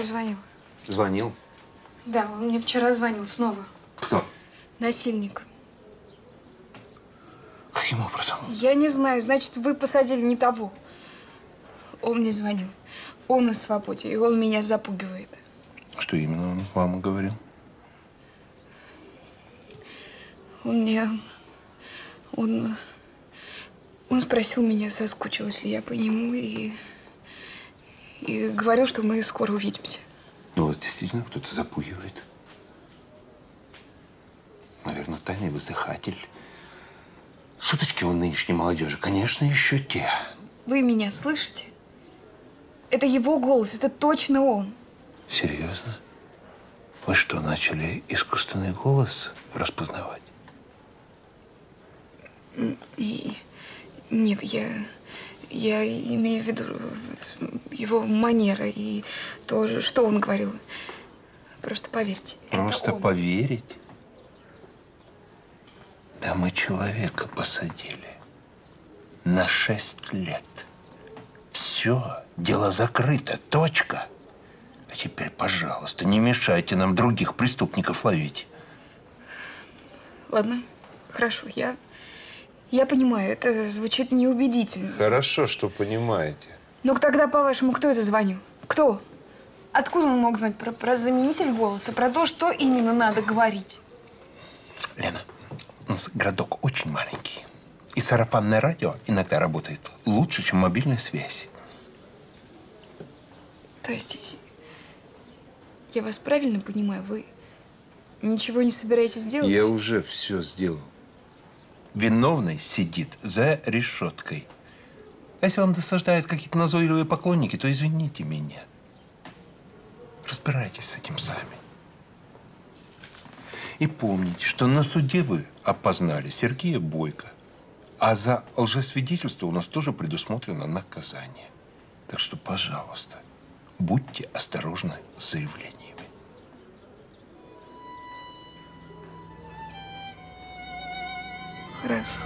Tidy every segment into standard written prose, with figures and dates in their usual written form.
мне звонил. Звонил? Да, он мне вчера звонил снова. Кто? Насильник. Каким образом? Я не знаю. Значит, вы посадили не того. Он мне звонил. Он на свободе, и он меня запугивает. Что именно он вам говорил? Он спросил меня, соскучилась ли я по нему, и говорил, что мы скоро увидимся. Ну, вот действительно кто-то запугивает. Наверное, тайный воздыхатель. Шуточки у нынешней молодежи, конечно, еще те. Вы меня слышите? Это его голос, это точно он. Серьезно? Вы что, начали искусственный голос распознавать? Нет, я имею в виду его манера и то, что он говорил. Просто поверьте. Просто поверить? Да мы человека посадили на 6 лет. Все, дело закрыто, точка. А теперь, пожалуйста, не мешайте нам других преступников ловить. Ладно, хорошо, я понимаю, это звучит неубедительно. Хорошо, что понимаете. Ну тогда, по-вашему, кто это звонил? Кто? Откуда он мог знать про заменитель голоса, про то, что именно надо говорить? Лена, у нас городок очень маленький. И сарафанное радио иногда работает лучше, чем мобильная связь. То есть, я вас правильно понимаю, вы ничего не собираетесь делать? Я уже все сделал. Виновный сидит за решеткой. А если вам досаждают какие-то назойливые поклонники, то извините меня. Разбирайтесь с этим сами. И помните, что на суде вы опознали Сергея Бойко, а за лжесвидетельство у нас тоже предусмотрено наказание. Так что, пожалуйста, будьте осторожны с заявлениями. Хорошо.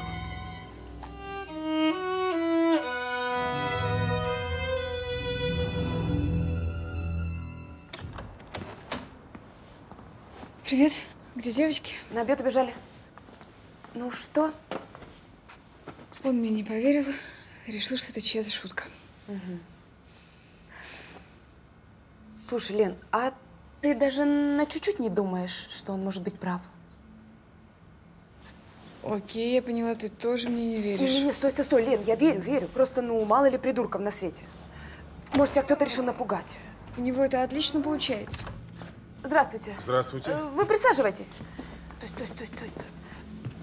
Привет. Где девочки? На обед убежали. Ну что? Он мне не поверил. Решил, что это чья-то шутка. Угу. Слушай, Лен, а ты даже на чуть-чуть не думаешь, что он может быть прав? Окей, я поняла, ты тоже мне не веришь. Не-не-не, стой, Лен, я верю. Просто, ну, мало ли придурков на свете. Может, тебя кто-то решил напугать. У него это отлично получается. Здравствуйте. Здравствуйте. Вы присаживайтесь. Стой.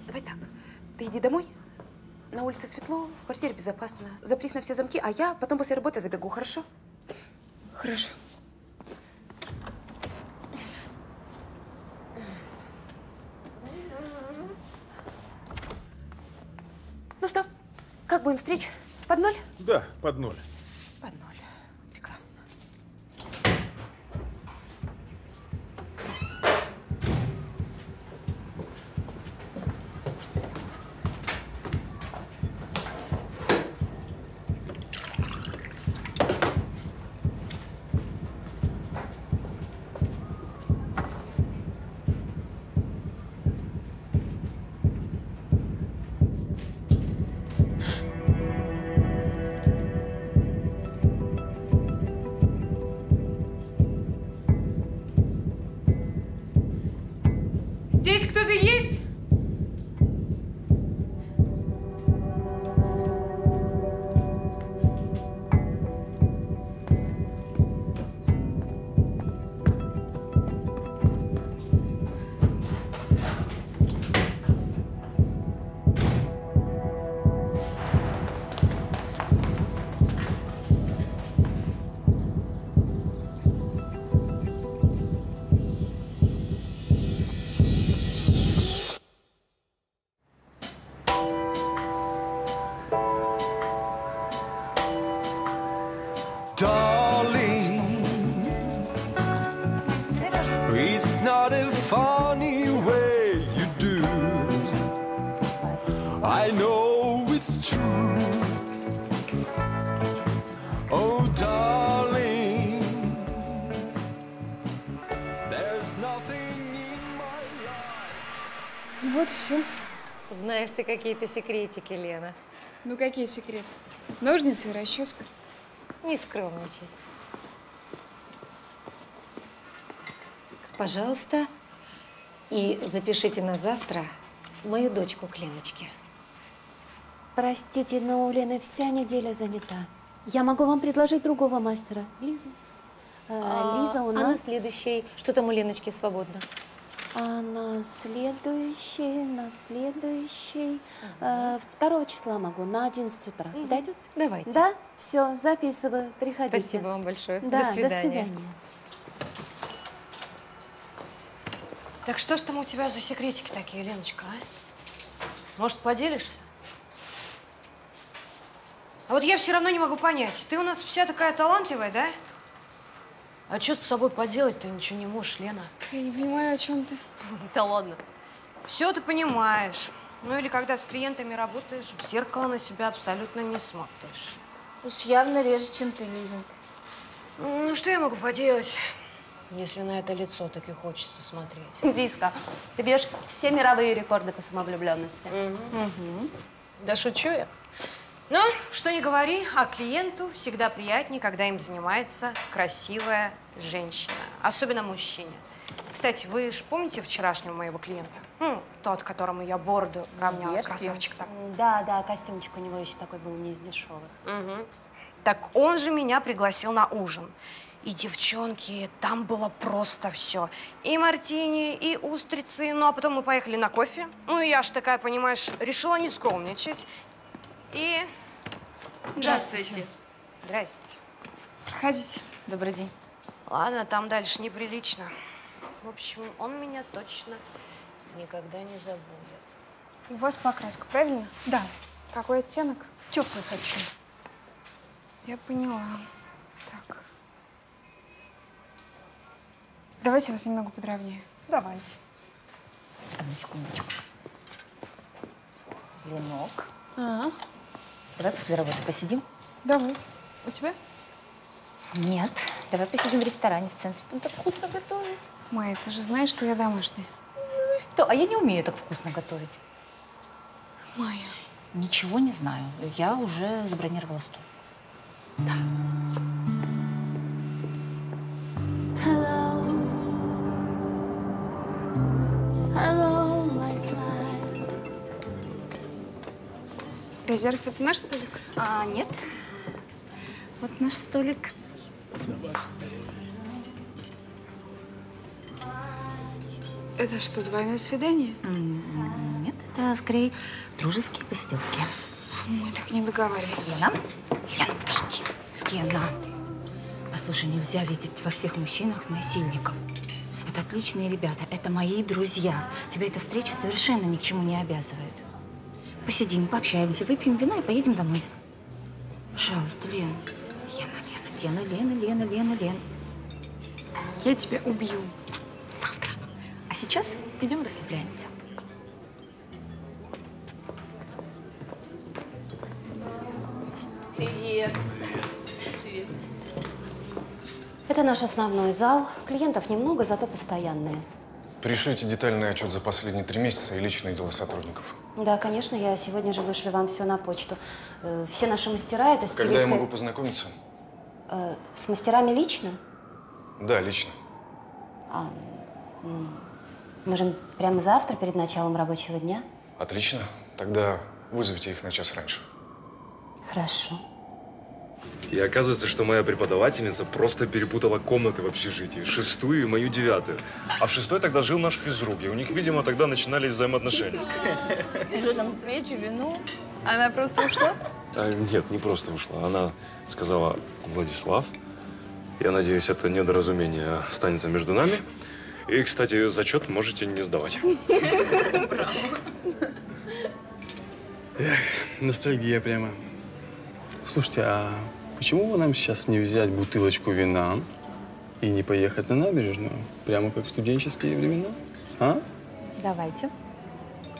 Давай так, ты иди домой. На улице светло, в квартире безопасно. Запрись на все замки, а я потом после работы забегу, хорошо? Хорошо. Ну что, как будем стричь? Под ноль? Да, под ноль. Под ноль. Прекрасно. Ну вот и все. Знаешь ты какие-то секретики, Лена. Ну какие секреты? Ножницы и расческа. Не скромничай. Пожалуйста, и запишите на завтра мою дочку к Леночке. Простите, но у Лены вся неделя занята. Я могу вам предложить другого мастера, Лизу. Лиза у нас… А на следующей… Что там у Леночки свободно? А на следующей… 2 числа могу, на 11 утра. Подойдет? Давайте. Да? Все, записываю, приходите. Спасибо вам большое. Да, до свидания. До свидания. Так что ж там у тебя за секретики такие, Леночка, а? Может, поделишься? А вот я все равно не могу понять. Ты у нас вся такая талантливая, да? А что ты с собой поделать ты ничего не можешь, Лена? Я не понимаю, о чем ты. Да ладно. Все ты понимаешь. Ну или когда с клиентами работаешь, в зеркало на себя абсолютно не смотришь. Уж явно реже, чем ты, Лизонька. Ну что я могу поделать? Если на это лицо так и хочется смотреть. Лизка, ты бьешь все мировые рекорды по самовлюбленности. Да шучу я. Но, что не говори, а клиенту всегда приятнее, когда им занимается красивая женщина. Особенно мужчине. Кстати, вы же помните вчерашнего моего клиента? Тот, которому я бороду равняла, красавчик там. Да, да, костюмчик у него еще такой был не из дешевых. Так он же меня пригласил на ужин. И, девчонки, там было просто все. И мартини, и устрицы. Ну, а потом мы поехали на кофе. Ну, и я ж такая, понимаешь, решила не скромничать. И… Здравствуйте. Здрасте. Проходите. Добрый день. Ладно, там дальше неприлично. В общем, он меня точно никогда не забудет. У вас покраска, правильно? Да. Какой оттенок? Теплый хочу. Я поняла. Так. Давайте я вас немного подровняю. Давайте. Одну секундочку. Венок. Давай после работы посидим? Давай. У тебя? Нет. Давай посидим в ресторане в центре. Там так вкусно готовят. Майя, ты же знаешь, что я домашняя. Ну что? А я не умею так вкусно готовить. Майя. Ничего не знаю. Я уже забронировала стол. Да. Резерв – это наш столик? А, нет. Вот наш столик. Это что, двойное свидание? Нет, это скорее дружеские посиделки. Мы так не договаривались. Лена? Лена, подожди. Лена, послушай, нельзя видеть во всех мужчинах насильников. Это отличные ребята, это мои друзья. Тебя эта встреча совершенно ни к чему не обязывает. Посидим, пообщаемся, выпьем вина и поедем домой. Пожалуйста, Лена. Лена, Лена, Лена, Лена, Лена, Лена. Я тебя убью. Завтра. А сейчас идем расслабляемся. Привет. Привет. Это наш основной зал. Клиентов немного, зато постоянные. Пришлите детальный отчет за последние 3 месяца и личные дела сотрудников. Да, конечно, я сегодня же вышлю вам все на почту. Все наши мастера – это стилисты… Когда я могу познакомиться? С мастерами лично? Да, лично. А, можем прямо завтра, перед началом рабочего дня? Отлично. Тогда вызовите их на час раньше. Хорошо. И оказывается, что моя преподавательница просто перепутала комнаты в общежитии. 6-ю и мою 9-ю. А в 6-й тогда жил наш физрук. И у них, видимо, тогда начинались взаимоотношения. Что там, свечи, вино? Она просто ушла? Нет, не просто ушла. Она сказала: Владислав, я надеюсь, это недоразумение останется между нами. И, кстати, зачет можете не сдавать. Браво. Эх, ностальгия прямо. Слушайте, а почему бы нам сейчас не взять бутылочку вина и не поехать на набережную? Прямо как в студенческие времена, а? Давайте.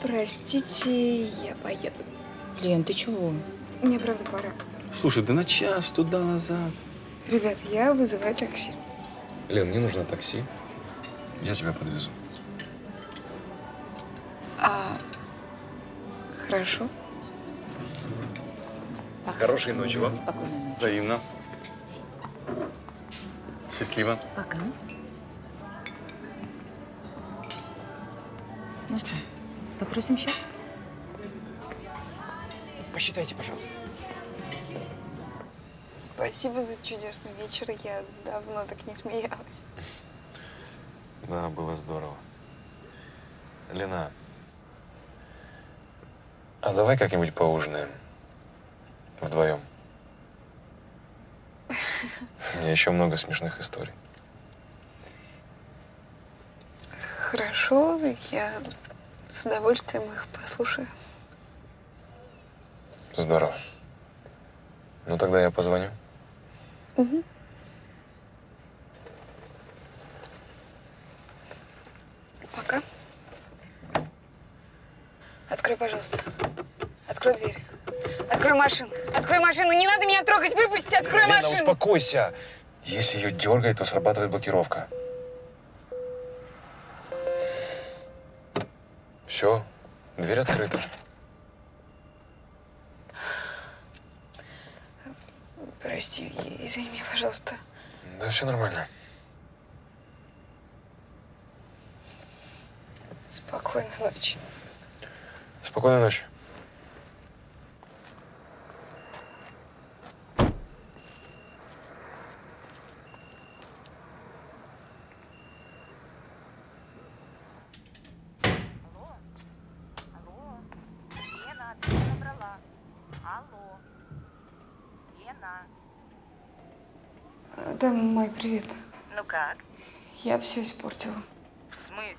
Простите, я поеду. Лен, ты чего? Мне правда пора. Слушай, да на час туда-назад. Ребят, я вызываю такси. Лен, мне нужно такси. Я тебя подвезу. Хорошо. Пока. Хорошей ночи вам. Спокойной ночи. Взаимно. Счастливо. Пока. Ну что, попросим счет? Посчитайте, пожалуйста. Спасибо за чудесный вечер. Я давно так не смеялась. Да, было здорово. Лена, а давай как-нибудь поужинаем вдвоем? У меня еще много смешных историй. Хорошо, я с удовольствием их послушаю. Здорово. Ну тогда я позвоню. Угу. Пока. Открой, пожалуйста. Открой дверь. Открой машину. Открой машину. Не надо меня трогать. Выпусти. Открой Лена, машину. Успокойся. Если ее дергает, то срабатывает блокировка. Все. Дверь открыта. Прости, извини меня, пожалуйста. Да, все нормально. Спокойной ночи. Спокойной ночи. Да, мой привет. Ну как? Я все испортила. В смысле?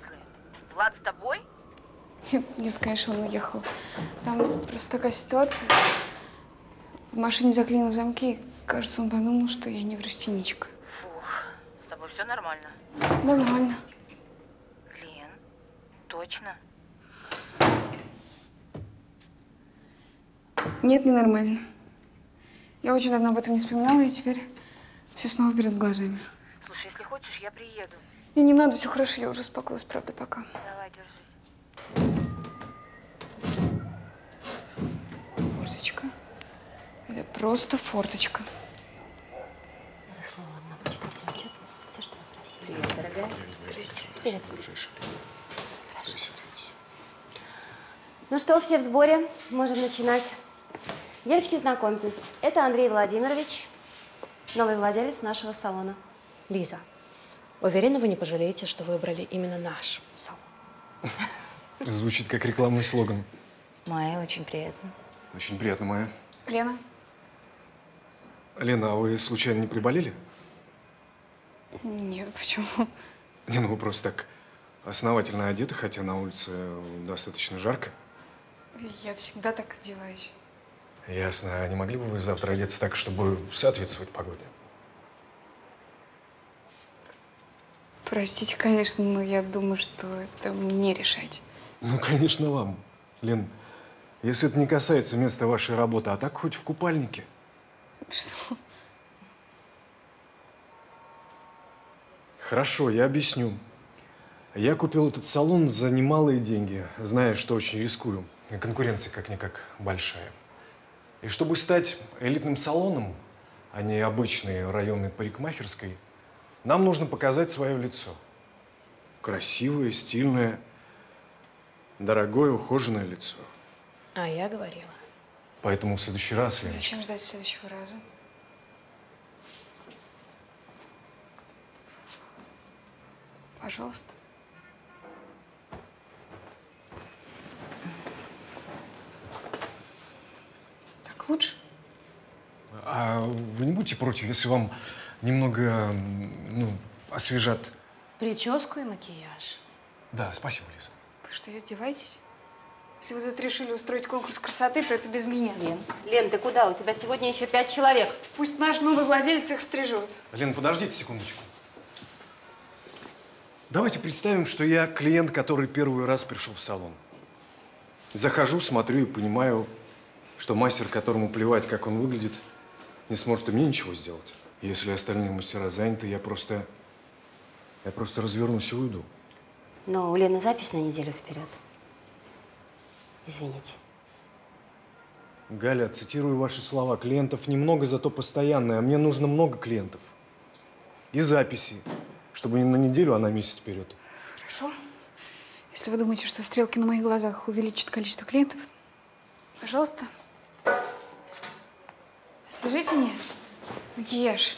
Влад с тобой? Нет, нет, конечно, он уехал. Там просто такая ситуация. В машине заклинило замки. Кажется, он подумал, что я неврастеничка. Фух, с тобой все нормально? Да, нормально. Лен, точно? Нет, не нормально. Я очень давно об этом не вспоминала, и теперь... Все снова перед глазами. Слушай, если хочешь, я приеду. И не надо, все хорошо, я уже успокоилась, правда, пока. Давай, держись. Форточка. Это просто форточка. Я слово одна почитаю всем отчетность, все, что вы просили. Привет, дорогая. Здрасте. Привет. Хорошо. Ну что, все в сборе, можем начинать. Девочки, знакомьтесь, это Андрей Владимирович. Новый владелец нашего салона. Лиза, уверена, вы не пожалеете, что выбрали именно наш салон. Звучит как рекламный слоган. Майя, очень приятно. Очень приятно, Майя. Лена. Лена, а вы случайно не приболели? Нет, почему? Не, ну вы просто так основательно одеты, хотя на улице достаточно жарко. Я всегда так одеваюсь. Ясно. А не могли бы вы завтра одеться так, чтобы соответствовать погоде? Простите, конечно, но я думаю, что это мне решать. Ну, конечно, вам. Лен, если это не касается места вашей работы, а так хоть в купальнике. Что? Хорошо, я объясню. Я купил этот салон за немалые деньги, зная, что очень рискую. Конкуренция как-никак большая. И чтобы стать элитным салоном, а не обычной районной парикмахерской, нам нужно показать свое лицо. Красивое, стильное, дорогое, ухоженное лицо. А я говорила. Поэтому в следующий раз… Лена... Зачем ждать следующего раза? Пожалуйста. Лучше. А вы не будете против, если вам немного, ну, освежат… Прическу и макияж. Да, спасибо, Лиза. Вы что, издеваетесь? Если вы тут решили устроить конкурс красоты, то это без меня. Лен, ты куда? У тебя сегодня еще 5 человек. Пусть наш новый владелец их стрижет. Лен, подождите секундочку. Давайте представим, что я клиент, который первый раз пришел в салон. Захожу, смотрю и понимаю… что мастер, которому плевать, как он выглядит, не сможет и мне ничего сделать. Если остальные мастера заняты, я просто Я просто развернусь и уйду. Но у Лены запись на неделю вперед. Извините. Галя, цитирую ваши слова. Клиентов немного, зато постоянные. А мне нужно много клиентов. И записи. Чтобы не на неделю, а на месяц вперед. Хорошо. Если вы думаете, что стрелки на моих глазах увеличат количество клиентов, пожалуйста, освежите мне макияж.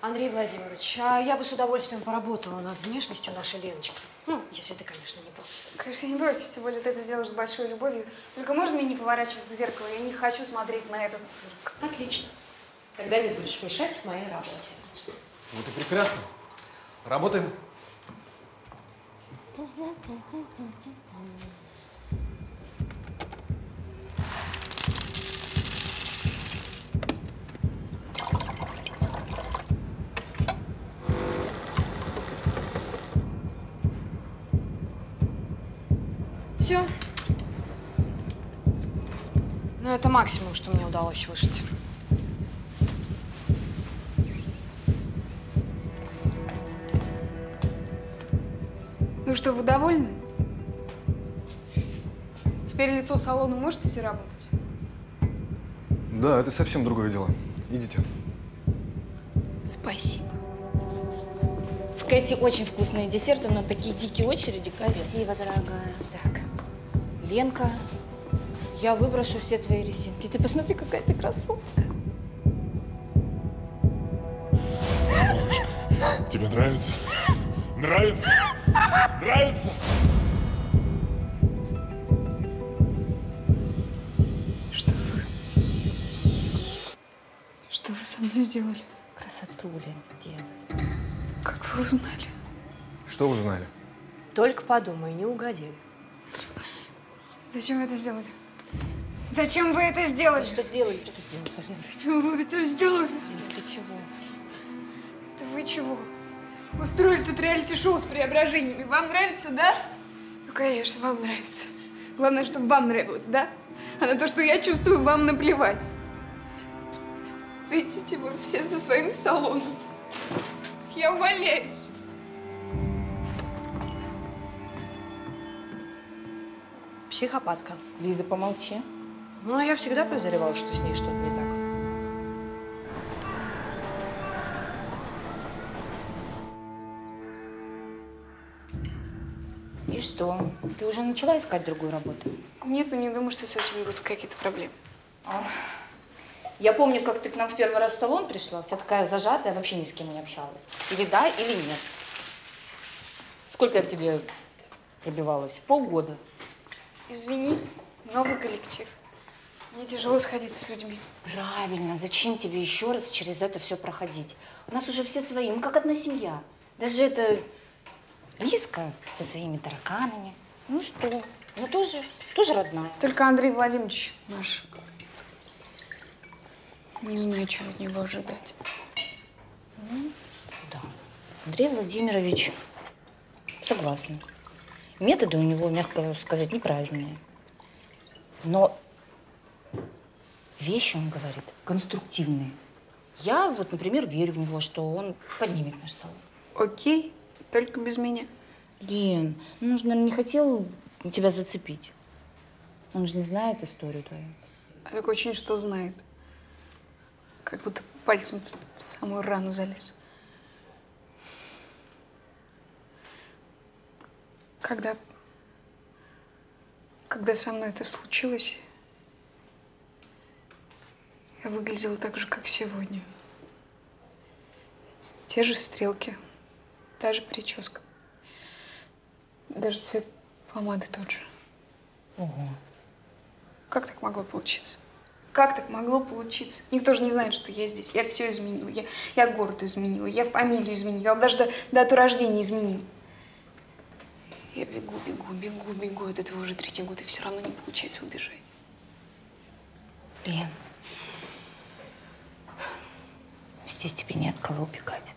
Андрей Владимирович, а я бы с удовольствием поработала над внешностью нашей Леночки. Ну, если ты, конечно, не против. Конечно, я не против, тем более ты это сделаешь с большой любовью. Только можно мне не поворачивать к зеркалу? Я не хочу смотреть на этот цирк. Отлично. Тогда не будешь мешать моей работе. Ну, ты прекрасно. Работаем. Все. Ну, это максимум, что мне удалось вышить. Ну что, вы довольны? Теперь лицо салона может идти работать? Да, это совсем другое дело. Идите. Спасибо. В Кэти очень вкусные десерты, но такие дикие очереди, кажется. Спасибо, дорогая. Так. Ленка, я выброшу все твои резинки. Ты посмотри, какая ты красотка. Тебе нравится? Нравится? Нравится? Что вы со мной сделали? Красоту, Лен, сделали. Как вы узнали? Что узнали? Только подумай, не угодили. Зачем вы это сделали? Зачем вы это сделали? Что сделали? Что сделали, Лен? Зачем вы это сделали? Лен, ты чего? Это вы чего? Устроили тут реалити-шоу с преображениями. Вам нравится, да? Ну, конечно, вам нравится. Главное, чтобы вам нравилось, да? А на то, что я чувствую, вам наплевать. Да идите вы все со своим салоном. Я увольняюсь. Психопатка. Лиза, помолчи. Ну, а я всегда подозревала, что с ней что-то не так. И что? Ты уже начала искать другую работу? Нет, но не думаю, что с этим будут какие-то проблемы. А? Я помню, как ты к нам в первый раз в салон пришла, вся такая зажатая, вообще ни с кем не общалась. Или да, или нет. Сколько я к тебе пробивалась? Полгода. Извини, новый коллектив. Мне тяжело сходиться с людьми. Правильно, зачем тебе еще раз через это все проходить? У нас уже все свои, мы как одна семья. Даже это... Лизка со своими тараканами. Ну что, ну тоже родная. Только Андрей Владимирович наш. Не знаю, чего от него ожидать. Ну, да. Андрей Владимирович, согласна. Методы у него, мягко сказать, неправильные. Но вещи, он говорит, конструктивные. Я вот, например, верю в него, что он поднимет наш салон. Окей. Только без меня. Лен, он же, наверное, не хотел тебя зацепить. Он же не знает историю твою. А такое ощущение, что знает. Как будто пальцем в самую рану залез. Когда со мной это случилось, я выглядела так же, как сегодня. Те же стрелки. Та же прическа. Даже цвет помады тот же. Ого. Как так могло получиться? Как так могло получиться? Никто же не знает, что я здесь. Я все изменила. Я город изменила. Я фамилию изменила. Даже дату рождения изменила. Я бегу от этого уже третий год. И все равно не получается убежать. Лен. Здесь тебе не от кого убегать.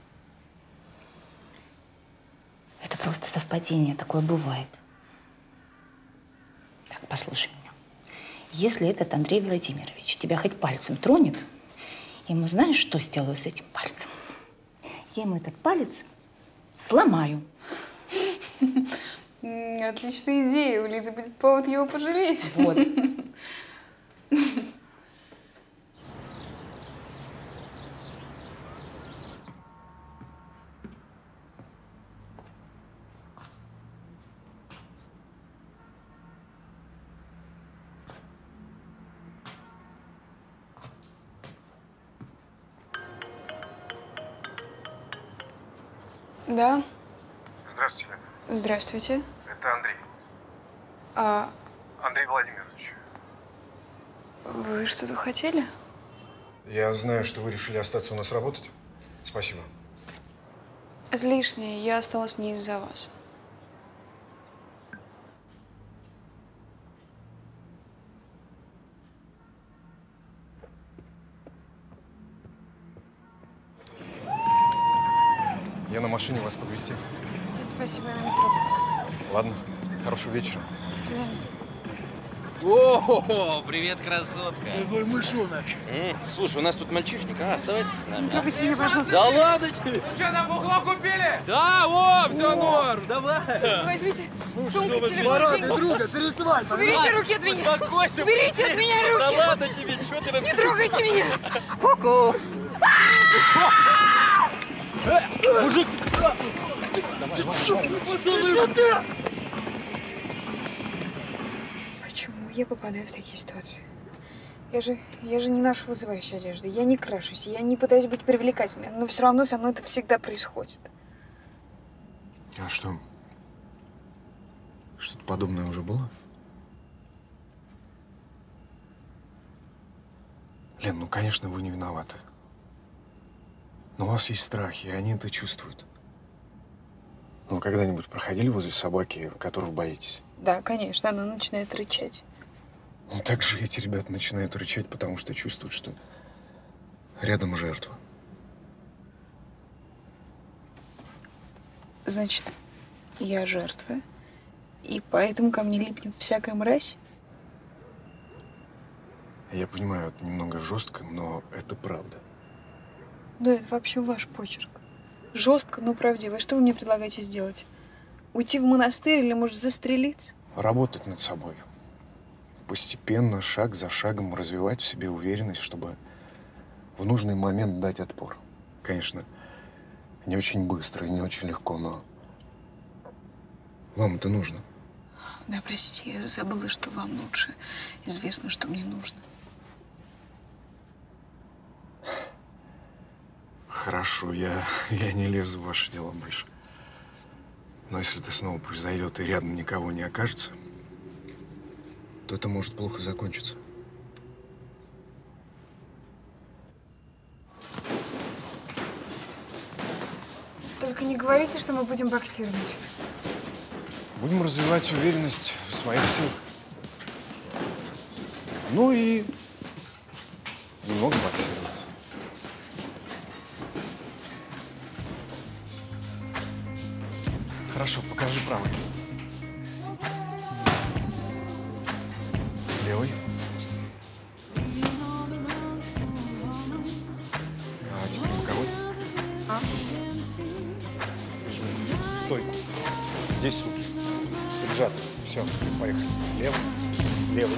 Это просто совпадение, такое бывает. Так, послушай меня. Если этот Андрей Владимирович тебя хоть пальцем тронет, ему знаешь, что сделаю с этим пальцем? Я ему этот палец сломаю. Отличная идея. У Лизы будет повод его пожалеть. Вот. Да. Здравствуйте. Здравствуйте. Это Андрей. Андрей Владимирович. Вы что-то хотели? Я знаю, что вы решили остаться у нас работать. Спасибо. Это лишнее. Я осталась не из-за вас. На машине вас подвезти. Нет, спасибо, я на метро. Ладно, хорошего вечера. До свидания. О-хо-хо, привет, красотка. Какой мышонок. Слушай, у нас тут мальчишник, оставайся с нами. Не трогайте меня, пожалуйста. Да ладно тебе. Ну что, там бухло купили? Да, о, все норм, давай. Возьмите сумку, телефон. Друга, пересылай. Уберите руки от меня. Успокойся. Уберите от меня руки. Да ладно тебе, что ты. Не трогайте меня. Ку-ку. Мужик! Давай. Почему я попадаю в такие ситуации? Я же не ношу вызывающей одежды, я не крашусь, я не пытаюсь быть привлекательной, но все равно со мной это всегда происходит. А что? Что-то подобное уже было? Лен, ну конечно, вы не виноваты. Но у вас есть страхи, и они это чувствуют. Ну, вы когда-нибудь проходили возле собаки, которую боитесь? Да, конечно, она начинает рычать. Ну, так же эти ребята начинают рычать, потому что чувствуют, что рядом жертва. Значит, я жертва, и поэтому ко мне липнет всякая мразь? Я понимаю, это немного жестко, но это правда. Ну, это вообще ваш почерк. Жестко, но правдиво. И что вы мне предлагаете сделать? Уйти в монастырь или, может, застрелиться? Работать над собой. Постепенно, шаг за шагом развивать в себе уверенность, чтобы в нужный момент дать отпор. Конечно, не очень быстро и не очень легко, но вам это нужно. Да, простите, я забыла, что вам лучше известно, что мне нужно. Хорошо, я не лезу в ваши дела больше. Но если это снова произойдет и рядом никого не окажется, то это может плохо закончиться. Только не говорите, что мы будем боксировать. Будем развивать уверенность в своих силах. Ну и немного боксировать. Хорошо, покажи правый. Левый. А теперь боковой. А? Прижми стойку. Здесь руки. Прижаты. Все, поехали. Левый. Левый.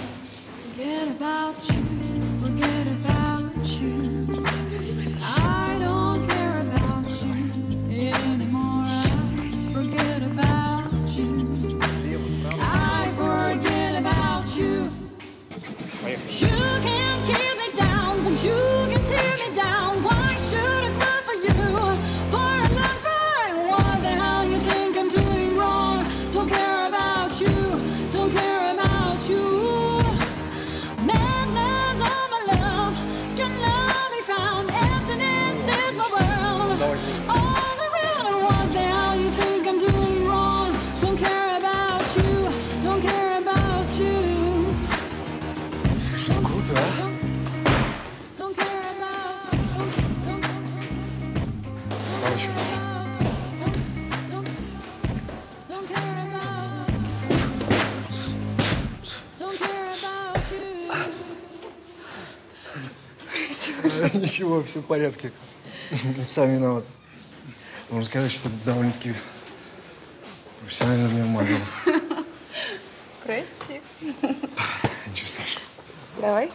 Ничего, все в порядке. Сам виноват. Можно сказать, что довольно-таки профессионально меня вмазал. Прости. Ничего страшного. Давай.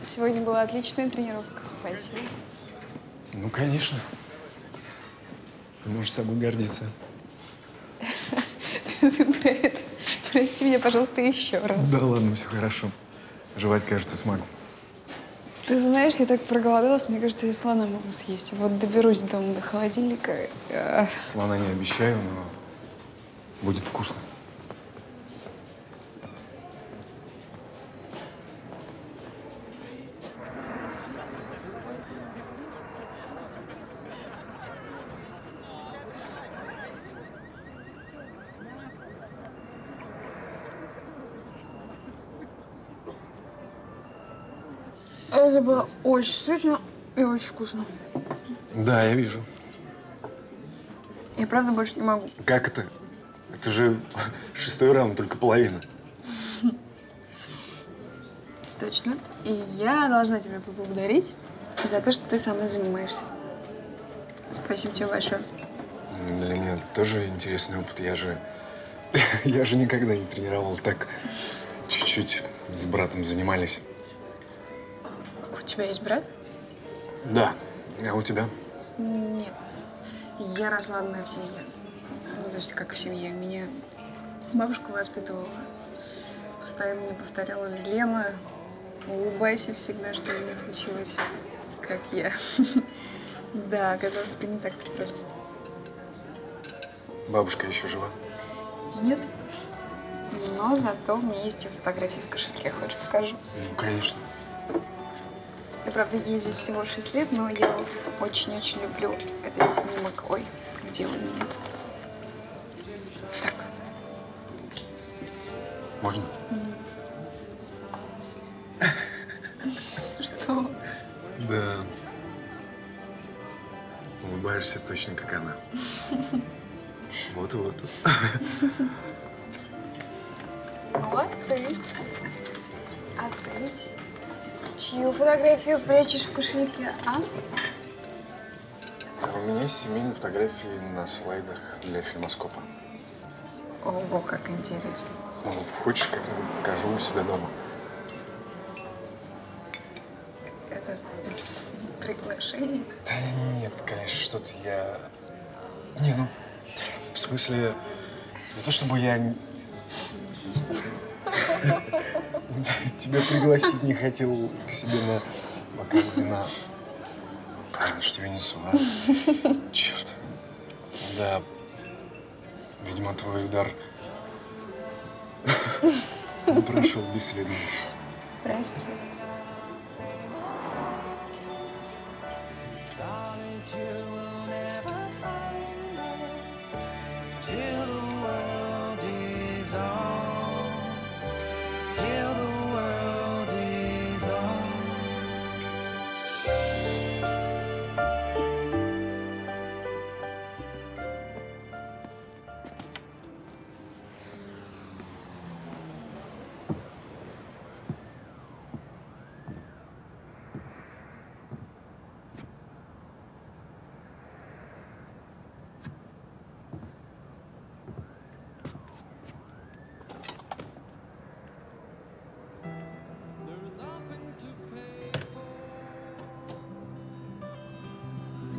Сегодня была отличная тренировка с Пати. Ну, конечно. Ты можешь собой гордиться. Ты про это. Прости меня, пожалуйста, еще раз. Да ладно, все хорошо. Жевать, кажется, смогу. Ты знаешь, я так проголодалась, мне кажется, я слона могу съесть. Вот доберусь дома до холодильника. Слона не обещаю, но будет вкусно. Это было очень сытно и очень вкусно. Да, я вижу. Я правда больше не могу. Как это? Это же 6-й раунд, только половина. Точно. И я должна тебя поблагодарить за то, что ты со мной занимаешься. Спасибо тебе большое. Для меня тоже интересный опыт. Я же никогда не тренировал. Так чуть-чуть с братом занимались. У тебя есть брат? Да. А у тебя? Нет. Я росла одна в семье. Ну, то есть, как в семье. Меня бабушка воспитывала. Постоянно мне повторяла: Лена, улыбайся всегда, что бы ни случилось, как я. Да, оказалось, ты не так-то просто. Бабушка еще жива? Нет. Но зато у меня есть фотографии в кошельке. Хочешь, покажу? Ну, конечно. Я, правда, ей здесь всего 6 лет, но я очень-очень люблю этот снимок. Ой, где он у меня тут? Так. Можно? Что? Да. Улыбаешься точно, как она. Вот-вот. Вот ты. А ты? Чью фотографию прячешь в кошельке, а? Да, у меня семейные фотографии на слайдах для фильмоскопа. Ого, как интересно. Ну, хочешь, как-нибудь покажу у себя дома? Это приглашение? Да нет, конечно, что-то я... Не, ну, в смысле, не то чтобы я... Тебя пригласить не хотел к себе на бокал вина. Правда, что я несу, а? Черт. Да. Видимо, твой удар не прошел бесследно. Прости.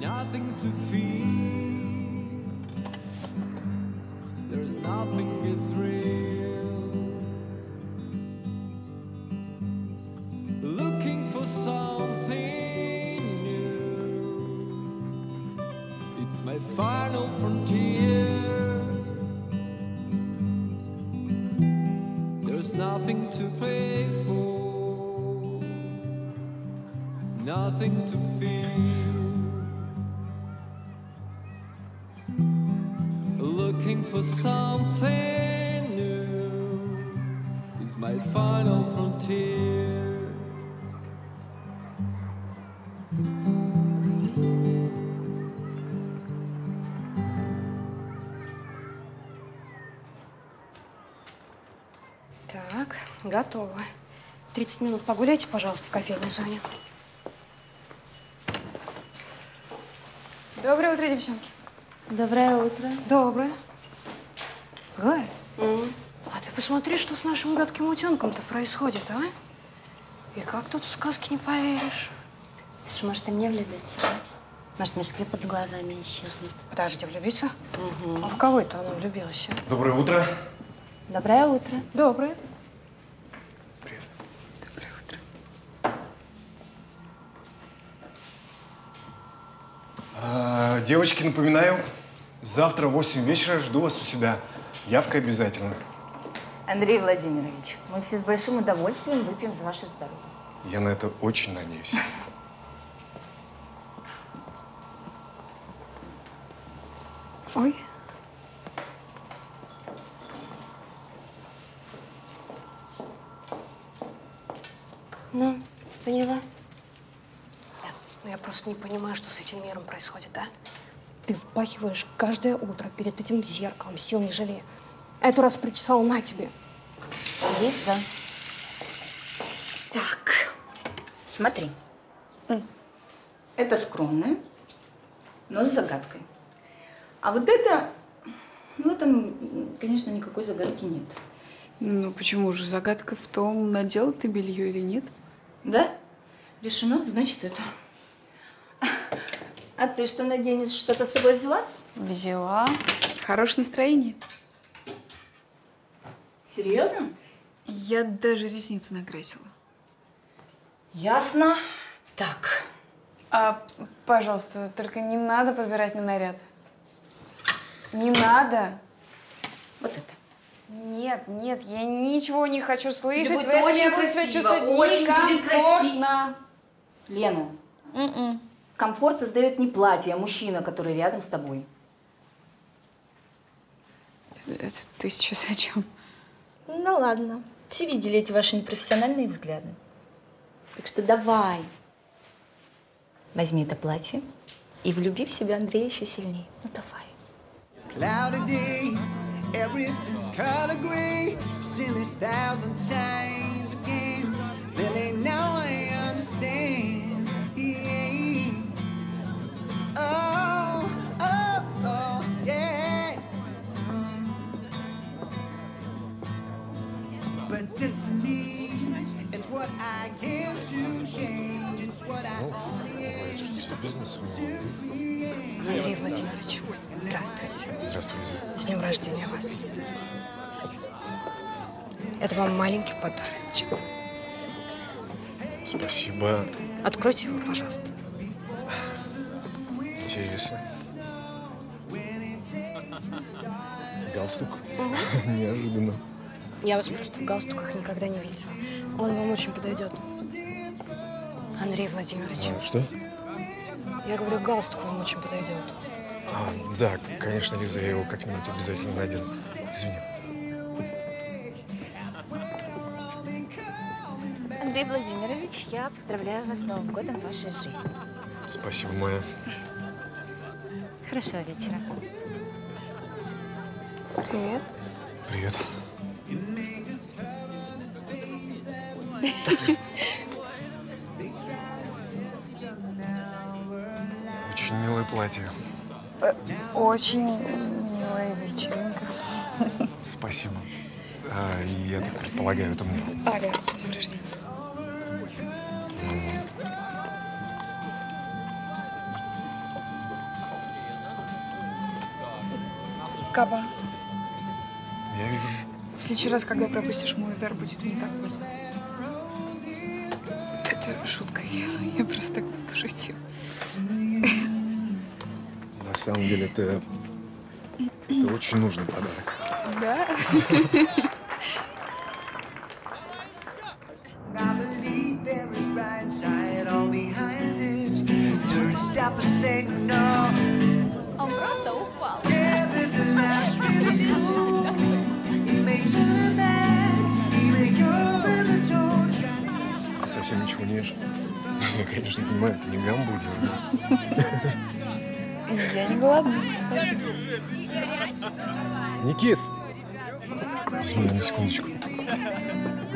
Nothing to feel. There's nothing to thrill. Looking for something new. It's my final frontier. There's nothing to pay for. Nothing to feel. For something new is my final frontier. Так, готово. 30 минут погуляйте, пожалуйста, в кофейной зоне. Доброе утро, девчонки. Доброе утро. Доброе. Гай, а ты посмотри, что с нашим гадким утенком-то происходит, а? И как тут в сказки не поверишь? Слушай, может, ты мне влюбиться, а? Может, мешки под глазами исчезнут. Подожди, влюбиться? Угу. А в кого это она влюбилась? А? Доброе утро. Доброе утро. Доброе. Привет. Доброе утро. А, девочки, напоминаю, завтра в 8 вечера жду вас у себя. Явка обязательно. Андрей Владимирович, мы все с большим удовольствием выпьем за ваше здоровье. Я на это очень надеюсь. Ой. Ну, поняла? Да. Но я просто не понимаю, что с этим миром происходит, а? Ты впахиваешь каждое утро перед этим зеркалом, сил не жалея. А эту раз причесал на тебе. Лиза. Так, смотри. Это скромное, но с загадкой. А вот это, ну, там, конечно, никакой загадки нет. Ну, почему же? Загадка в том, надела ты белье или нет. Да? Решено, значит, это. А ты что наденешь? Что-то с собой взяла? Взяла. Хорошее настроение. Серьезно? Я даже ресницы накрасила. Ясно. Так. А, пожалуйста, только не надо подбирать мне наряд. Не надо. Вот это. Нет, нет, я ничего не хочу слышать. Да вы меня чувствовать некомфортно. Лена, комфорт создает не платье, а мужчина, который рядом с тобой. Это ты сейчас о чем? Ну ладно. Все видели эти ваши непрофессиональные взгляды. Так что давай. Возьми это платье и влюби в себя Андрея еще сильнее. Ну давай. Cloudy day, everything's color gray. Seen this thousand times again. Really now I understand. Yeah. Oh, oh, oh, yeah. But destiny, it's what I can't change. It's what I only am. Андрей Владимирович, здравствуйте. Здравствуйте. С днем рождения вас. Это вам маленький подарочек. Спасибо. Откройте его, пожалуйста. Интересно. Галстук? Неожиданно. Я вас просто в галстуках никогда не видела. Он вам очень подойдет. Андрей Владимирович. А, что? Я говорю, галстук вам очень подойдет. А, да, конечно, Лиза, я его как-нибудь обязательно надену. Извини. Андрей Владимирович, я поздравляю вас с Новым годом в вашей жизни. Спасибо, моя. Хорошего вечера. Привет. Привет. Очень милое платье. Очень милая вечеринка. Спасибо. А, я так предполагаю, это мне. А, да, с днем рождения. Каба. Я вижу. В следующий раз, когда пропустишь мой удар, будет не так больно. Это шутка. Я просто так пошутила. На самом деле, это очень нужный подарок. Да? Он просто упал. Ты совсем ничего не ешь. Я, конечно, понимаю, это не гамбургер. Я не голодна, спасибо. Никит! Смотри, на секундочку.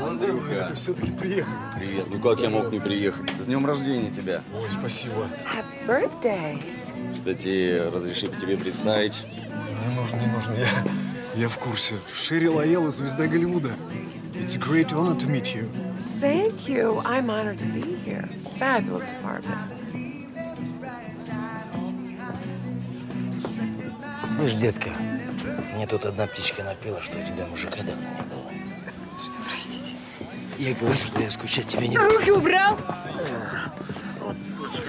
Андрюха, это все-таки приехал. Привет. Ну как я мог не приехать? С днем рождения тебя. Ой, спасибо. Happy birthday. Кстати, разреши тебе представить. Не нужно, я в курсе. Шерри Лайелла, звезда Голливуда. It's a great honor to meet you. Thank you. I'm honored to be here. Fabulous apartment. Слышь, детка, мне тут одна птичка напела, что у тебя мужика давно не было. Что, простите? Я говорю, что я скучать тебе не буду. Руки убрал!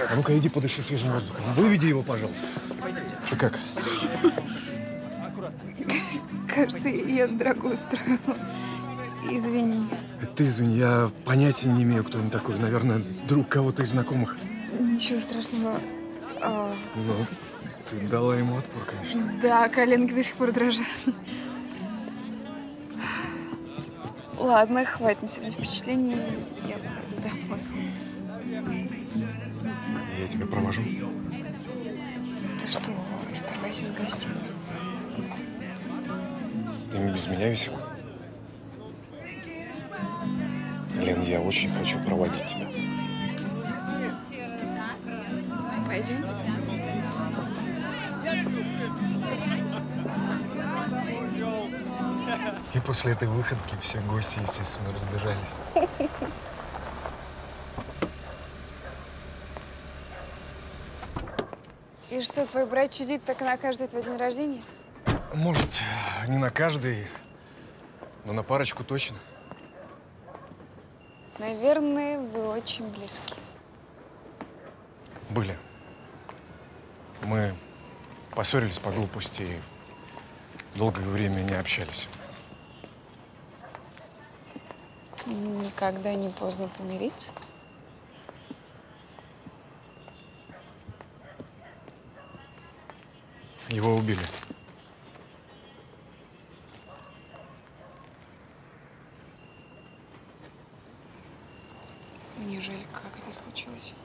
А ну-ка, иди подыши свежим воздухом. Выведи его, пожалуйста. Ты как? Кажется, я драку устроила. Извини. Ты извини, я понятия не имею, кто он такой. Наверное, друг кого-то из знакомых. Ничего страшного. Ну, ты дала ему отпор, конечно. Да, коленки до сих пор дрожат. Ладно, хватит на сегодня впечатлений. Я пойду домой. Я тебя провожу. Ты что, оставайся с гостями. Им без меня весело. Лен, я очень хочу проводить тебя. Пойдем. И после этой выходки все гости, естественно, разбежались. И что, твой брат чудит так на каждый твой день рождения? Может, не на каждый, но на парочку точно. Наверное, вы очень близки. Были. Мы поссорились по глупости и долгое время не общались. Никогда не поздно помириться. Его убили. Мне жаль, как это случилось.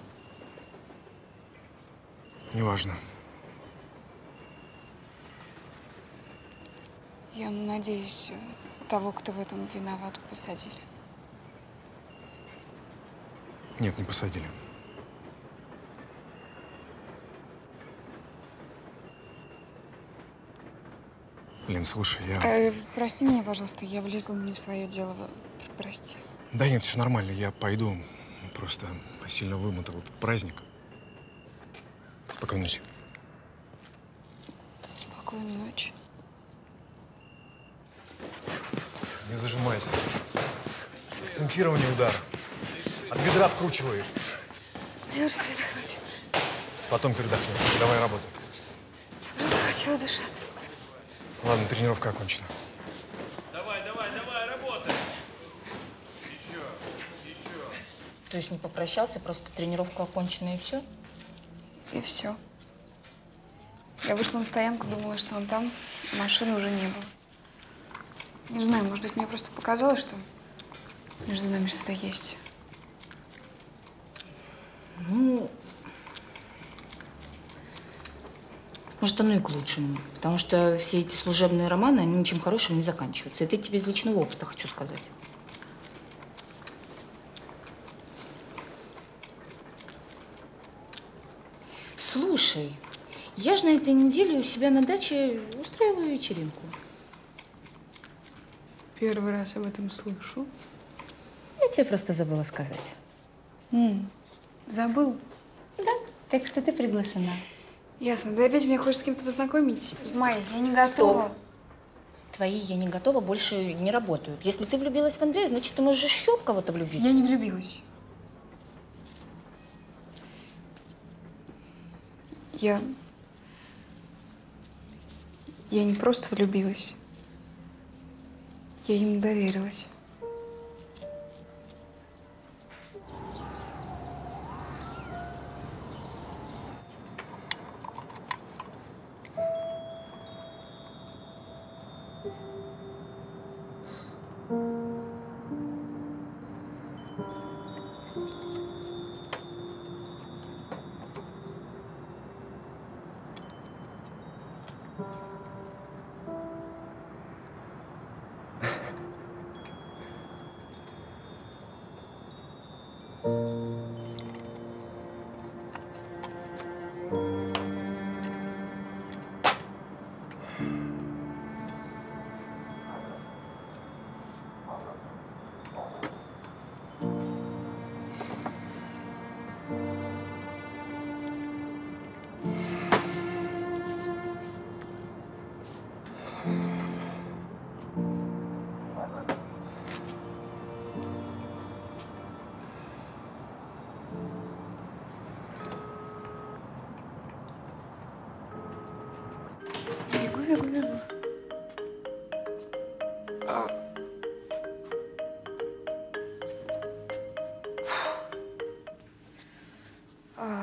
Неважно. Я надеюсь, того, кто в этом виноват, посадили. Нет, не посадили. Лен, слушай, я… прости меня, пожалуйста, я влезла не в свое дело. Прости. Да нет, все нормально, я пойду. Просто сильно вымотал этот праздник. Спокойной ночи. Спокойной ночи. Не зажимайся. Акцентирование удара. От бедра вкручиваю. Мне нужно передохнуть. Потом передохнешь. Давай работай. Я просто хочу отдышаться. Ладно, тренировка окончена. Давай, работай. Еще. То есть не попрощался, просто тренировка окончена и все? И все. Я вышла на стоянку, думала, что он там, машины уже не было. Не знаю, может быть, мне просто показалось, что между нами что-то есть. Ну, может, оно и к лучшему. Потому что все эти служебные романы, они ничем хорошим не заканчиваются. Это я тебе из личного опыта хочу сказать. Слушай, я же на этой неделе у себя на даче устраиваю вечеринку. Первый раз об этом слышу. Я тебе просто забыла сказать. Забыл? Да, так что ты приглашена. Ясно. Да опять мне хочешь с кем-то познакомить. Май, я не готова. Стоп. Твои «я не готова» больше не работают. Если ты влюбилась в Андрея, значит, ты можешь еще в кого-то влюбиться. Я не влюбилась. Я не просто влюбилась. Я ему доверилась.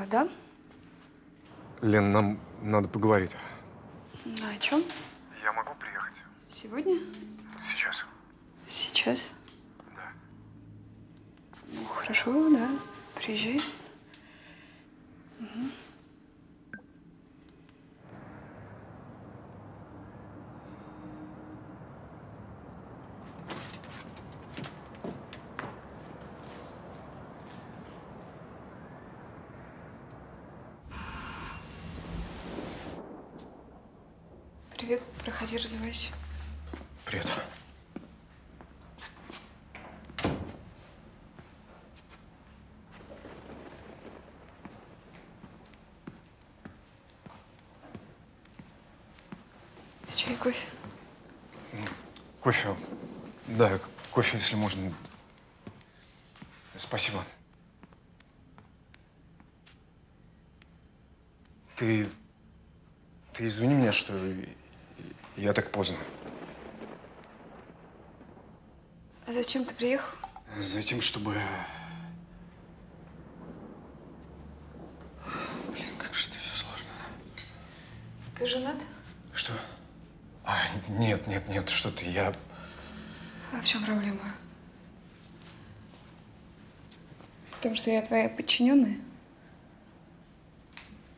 Да? Лен, нам надо поговорить. А о чем? Я могу приехать. Сегодня? Сейчас. Сейчас? Да. Ну, хорошо, да. Приезжай. Угу. Привет, проходи, разувайся. Привет. Ты чай, кофе? Кофе, да, кофе, если можно. Спасибо. Ты извини меня, что я так поздно. А зачем ты приехал? Затем, чтобы… Блин, как же это все сложно. Ты женат? Что? А, нет, нет, нет, что ты, я… А в чем проблема? В том, что я твоя подчиненная?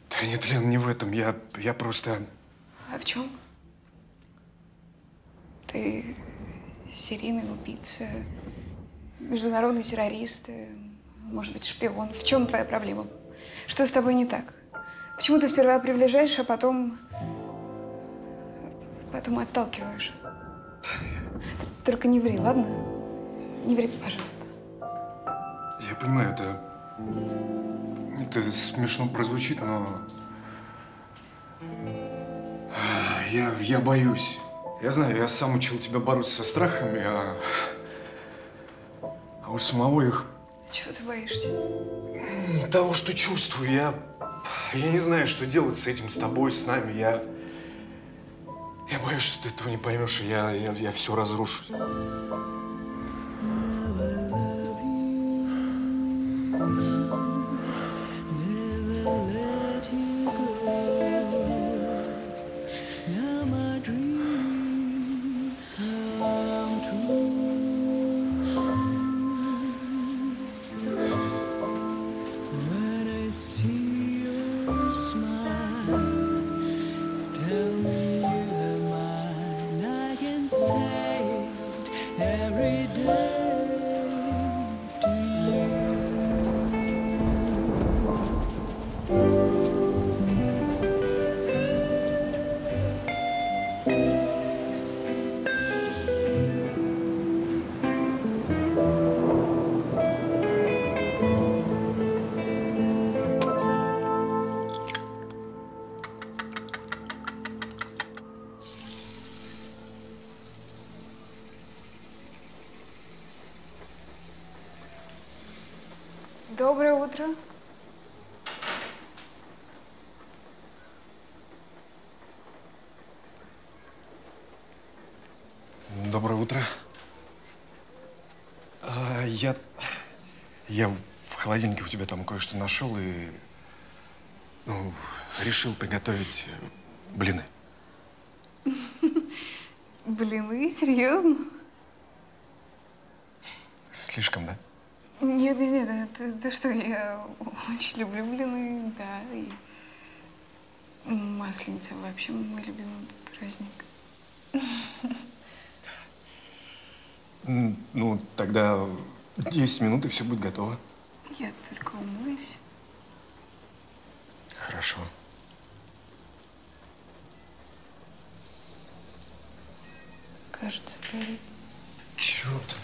Да нет, Лен, не в этом, я просто… А в чем? Ты серийный убийца, международный террорист, может быть, шпион. В чем твоя проблема? Что с тобой не так? Почему ты сперва приближаешь, а потом отталкиваешь? Только не ври, ладно? Не ври, пожалуйста. Я понимаю, это смешно прозвучит, но… Я боюсь. Я знаю, я сам учил тебя бороться со страхами, а у самого их… Чего ты боишься? Того, что чувствую. Я не знаю, что делать с этим, с тобой, с нами. Я боюсь, что ты этого не поймешь, и я все разрушу. Доброе утро. Доброе утро. Я в холодильнике у тебя там кое-что нашел и, ну, решил приготовить блины. Блины? Серьезно? Слишком, да? Нет, нет, нет, ты что, я очень люблю блины, да, и масленица вообще мой любимый праздник. Ну, тогда 10 минут, и все будет готово. Я только умоюсь. Хорошо. Кажется, горит. Черт.